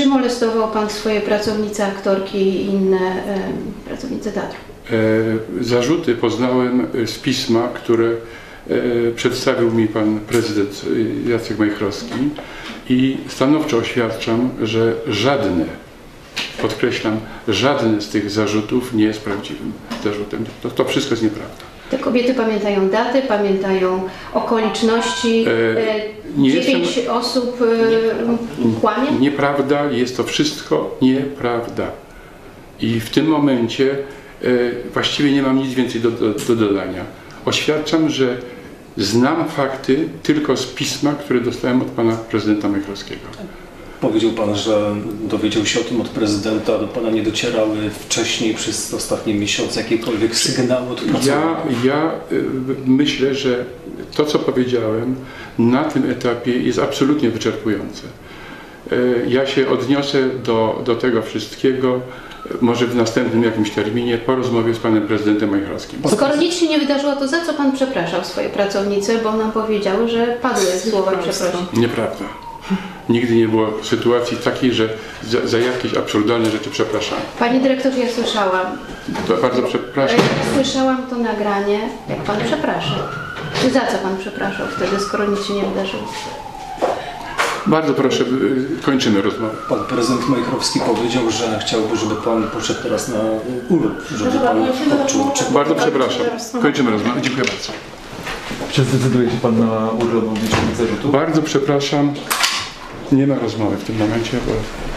Czy molestował pan swoje pracownice, aktorki i inne pracownice teatru? Zarzuty poznałem z pisma, które przedstawił mi pan prezydent Jacek Majchrowski i stanowczo oświadczam, że żadne, podkreślam, żadne z tych zarzutów nie jest prawdziwym zarzutem. To wszystko jest nieprawda. Te kobiety pamiętają daty, pamiętają okoliczności, 9 osób kłamie? Nieprawda, jest to wszystko nieprawda. I w tym momencie właściwie nie mam nic więcej do dodania. Oświadczam, że znam fakty tylko z pisma, które dostałem od pana prezydenta Majchrowskiego. Powiedział pan, że dowiedział się o tym od prezydenta, do pana nie docierały wcześniej przez ostatnie miesiące jakiekolwiek sygnały od pracowników? Ja myślę, że to, co powiedziałem na tym etapie, jest absolutnie wyczerpujące. Ja się odniosę do tego wszystkiego, może w następnym jakimś terminie, po rozmowie z panem prezydentem Majchrowskim. Skoro nic się nie wydarzyło, to za co pan przepraszał swoje pracownice, bo nam powiedziały, że padły słowa przeprosin? Nieprawda. Nigdy nie było sytuacji takiej, że za jakieś absurdalne rzeczy przepraszam. Panie dyrektorze, ja słyszałam. To bardzo przepraszam. Ja słyszałam to nagranie, jak pan przepraszał. Czy za co pan przepraszał wtedy, skoro nic się nie wydarzyło? Bardzo proszę, kończymy rozmowę. Pan prezydent Majchrowski powiedział, że chciałby, żeby pan poszedł teraz na urlop, żeby pan odczuł. Bardzo przepraszam, kończymy rozmowę. Dziękuję bardzo. Czy zdecyduje się pan na urlop? Bardzo przepraszam. Nie ma rozmowy w tym momencie, bo...